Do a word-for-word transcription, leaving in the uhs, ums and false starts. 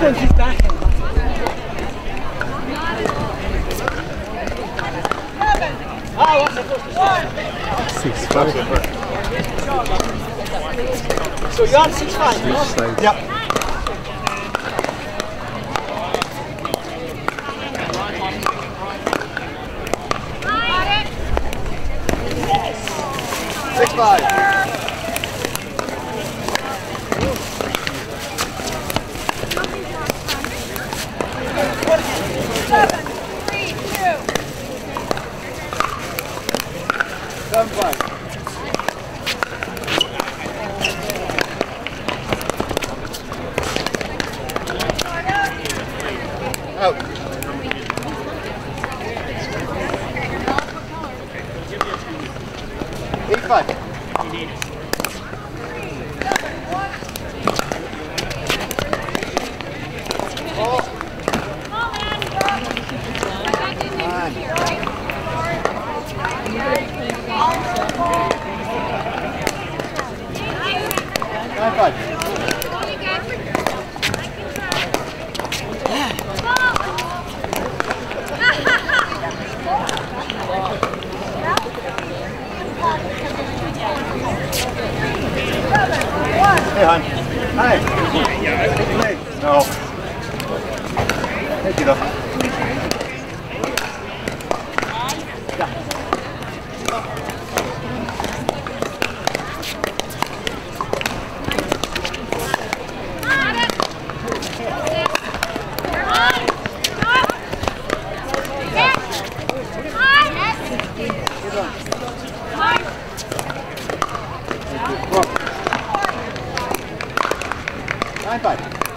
Because he's backing. Six five. So you're on six five. Six five. Yep. Six five. Seven, three, two. Seven five. Out. Five. Five. Hey, hon. Hi. Hey. No. Thank you, though. Bye-bye.